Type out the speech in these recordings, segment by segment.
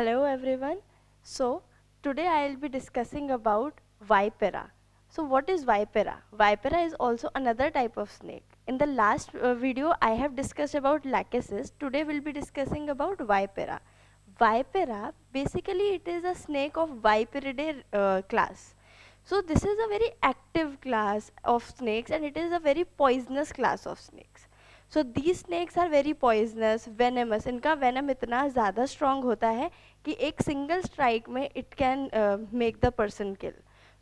Hello everyone. So today I will be discussing about Vipera. So what is Vipera? Vipera is also another type of snake. In the last video I have discussed about Lachesis. Today we will be discussing about Vipera. Vipera basically it is a snake of Viperidae class. So this is a very active class of snakes and it is a very poisonous class of snakes. So these snakes are very poisonous, venomous. इनका venom इतना ज़्यादा strong होता है कि एक single strike में it can make the person kill.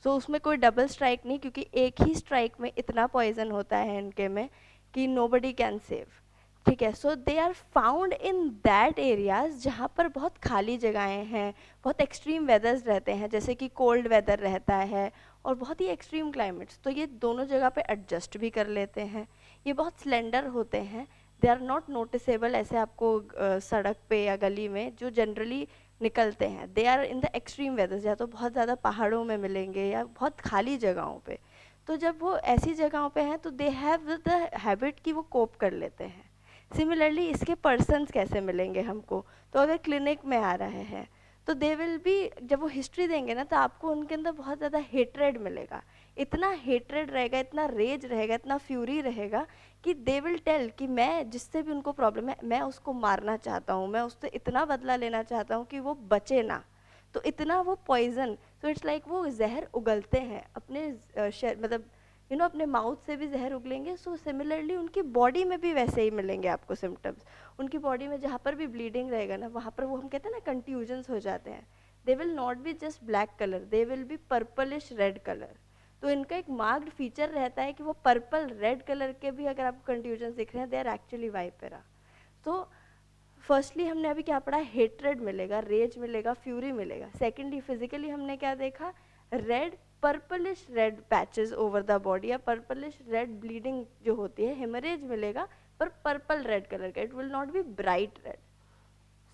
So उसमें कोई double strike नहीं क्योंकि एक ही strike में इतना poison होता है इनके में कि nobody can save. ठीक है, so they are found in that areas जहाँ पर बहुत खाली जगहें हैं, बहुत extreme weathers रहते हैं, जैसे कि cold weather रहता है और बहुत ही extreme climates. तो ये दोनों जगह पे adjust भी कर लेते हैं. ये बहुत स्लेंडर होते हैं, दे आर नॉट नोटिसेबल ऐसे आपको सड़क पे या गली में जो जनरली निकलते हैं. They are in the extreme weathers, या तो बहुत ज़्यादा पहाड़ों में मिलेंगे या बहुत खाली जगहों पे. तो जब वो ऐसी जगहों पे हैं तो दे हैव द हैबिट कि वो कोप कर लेते हैं. सिमिलरली इसके पर्सन्स कैसे मिलेंगे हमको, तो अगर क्लिनिक में आ रहे हैं तो दे विल बी, जब वो हिस्ट्री देंगे ना तो आपको उनके अंदर बहुत ज़्यादा हेट्रेड मिलेगा. इतना हेट्रेड रहेगा, इतना रेज रहेगा, इतना फ्यूरी रहेगा कि दे विल टेल कि मैं जिससे भी उनको प्रॉब्लम है मैं उसको मारना चाहता हूँ, मैं उससे इतना बदला लेना चाहता हूँ कि वो बचे ना. तो इतना वो पॉइजन, सो इट्स लाइक वो जहर उगलते हैं अपने मतलब यू नो अपने माउथ से भी जहर उगलेंगे. सो सिमिलरली उनकी बॉडी में भी वैसे ही मिलेंगे आपको सिम्टम्स. उनकी बॉडी में जहाँ पर भी ब्लीडिंग रहेगा ना वहाँ पर वो हम कहते हैं ना कंट्यूजन्स हो जाते हैं. They will not be just black colour, they will be purplish red colour. तो इनका एक मार्क्ड फीचर रहता है कि वो पर्पल रेड कलर के भी अगर आपको कंट्यूजन्स दिख रहे हैं, दे आर एक्चुअली वाइपेरा. तो फर्स्टली हमने अभी क्या पढ़ा, हेट्रेड मिलेगा, रेज मिलेगा, फ्यूरी मिलेगा. सेकेंडली फिजिकली हमने क्या देखा, red purplish red patches over the body या पर्पलिश रेड ब्लीडिंग जो होती है, हेमरेज मिलेगा पर पर्पल रेड कलर का, it will not be bright red.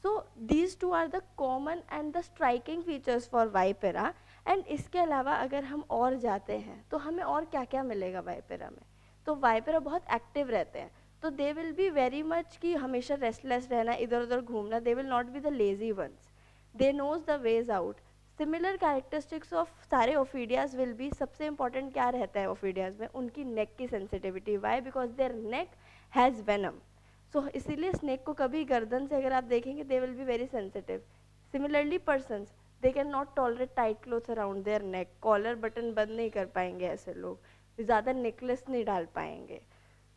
So these two are the common and the striking features for Vipera. And इसके अलावा अगर हम और जाते हैं तो हमें और क्या क्या मिलेगा वाइपेरा में. तो वाइपेरा बहुत एक्टिव रहते हैं, तो they will be very much कि हमेशा रेस्टलेस रहना, इधर उधर घूमना. They will not be the lazy ones, they knows the ways out. Similar characteristics of सारे ओफिडियाज विल बी. सबसे इंपॉर्टेंट क्या रहता है ओफिडियाज में, उनकी नेक की sensitivity. Why, because their neck has venom. So इसीलिए स्नेक को कभी गर्दन से अगर आप देखेंगे they will be very sensitive. Similarly persons, they can not tolerate tight clothes around their neck. Collar button बंद नहीं कर पाएंगे ऐसे लोग, ज़्यादा नेकलेस नहीं डाल पाएंगे.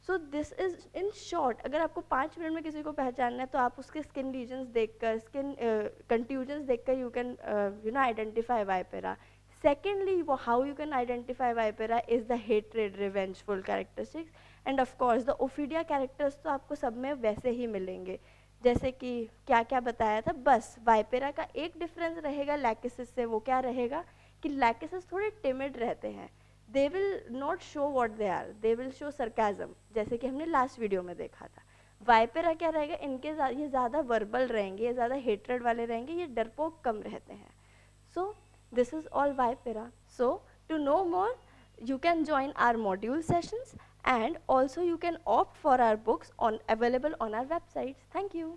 So this is in short. अगर आपको 5 मिनट में किसी को पहचानना है तो आप उसके स्किन लीजन्स देखकर, स्किन कंट्यूजन्स देखकर you can identify Vipera. Secondly how you can identify Vipera is the hatred revengeful characteristics. And of course the Ophidia characters तो आपको सब में वैसे ही मिलेंगे जैसे कि क्या क्या बताया था. बस वाइपेरा का एक डिफरेंस रहेगा लैकेसिस से, वो क्या रहेगा कि लैकेसिस थोड़े टिमिड रहते हैं. They will not show what they are, they will show sarcasm, जैसे कि हमने लास्ट वीडियो में देखा था. वाइपेरा क्या रहेगा, इनके ये ज़्यादा वर्बल रहेंगे, ये ज़्यादा हेट्रेड वाले रहेंगे, ये डरपोक कम रहते हैं. So this is all Vipera. So to know more you can join our module sessions and also you can opt for our books on available on our websites. Thank you.